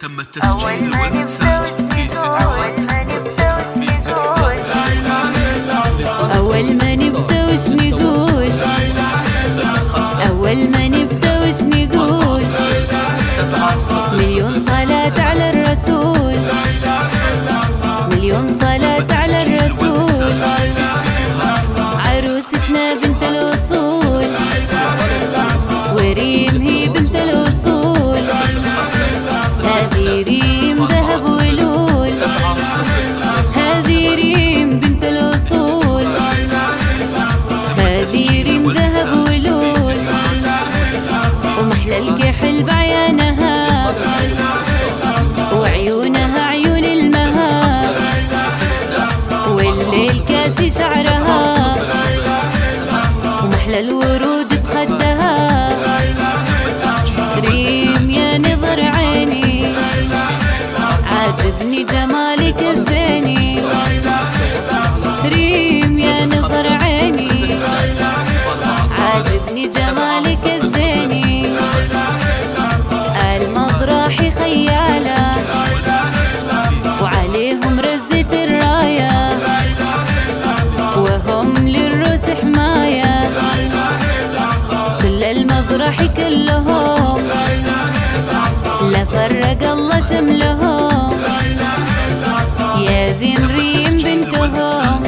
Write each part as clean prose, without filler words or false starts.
تم التسجيل والانسان في استديوهات. لا اله الا الله. اول ما نبداوش نقول لا اله الا الله. اول ما نبداوش نقول لا اله الا الله. مليون صلاة على الرسول. لا اله الا الله. مليون صلاة على الرسول. لا اله الا الله. عروستنا بنت الوصول. لا اله الا الله. وريم هي بنت الوصول. لا اله الا الله. هذه ريم ذهب ولول. لا اله الا الله. هذه ريم بنت الوصول. لا اله الا الله. هذه ريم ذهب ولول. لا اله الا الله. ومحلى الكحل بعيانها. لا اله الا الله. وعيونها عيون المها. لا اله الا الله. والليل كاسي شعرها. لا اله الا الله. ومحلى الورود بخدها. لا اله الا الله. ريم يا نظر عيني. لا اله الا الله. عاجبني جمالك الزيني. لا اله الا الله. ريم يا نظر عيني. لا اله الا الله. عاجبني جمالك الزيني. لا اله الا الله. المطرحي خيالة. لا اله الا الله. وعليهم رزة الراية. لا اله الا الله. وهم للروس حماية. لا اله الا الله. كل المطرح كلهم. لا اله الا الله. لا فرق الله شملهم. لا اله الا الله. يا زين ريم بنتهم.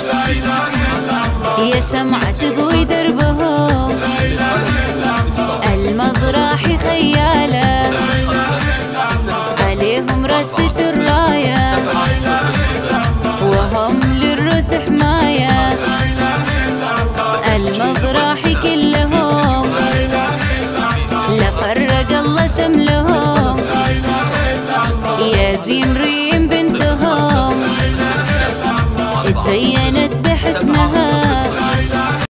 لا اله الا الله. يا شمعة تضوي دربهم. لا اله الا الله. المضراحي خيالة. لا اله الا الله. عليهم رسة الراية. لا اله الا الله. وهم للروس حماية. لا اله الا الله. المضراحي كلهم. لا اله الا الله. لا فرق الله شملهم. لا اله الا الله. يا زين ريم بنتهم. لا اله الا الله. اتزينت بحسنها.